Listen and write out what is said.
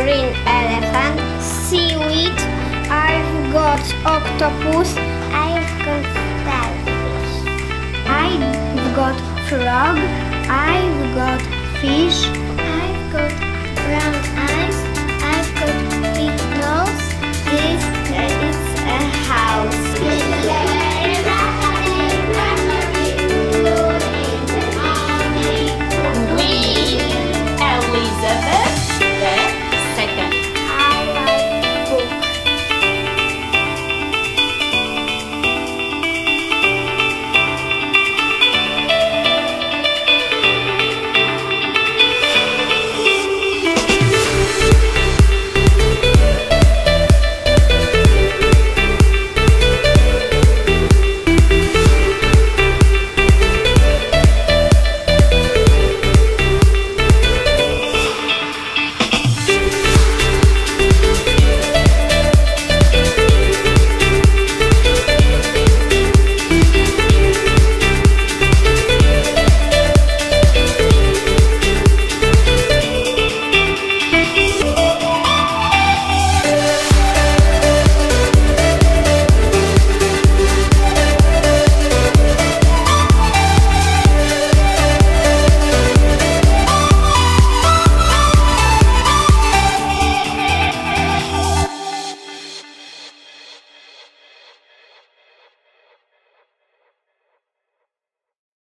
green elephant, seaweed, I've got octopus, I've got starfish, I've got frog, I've got fish.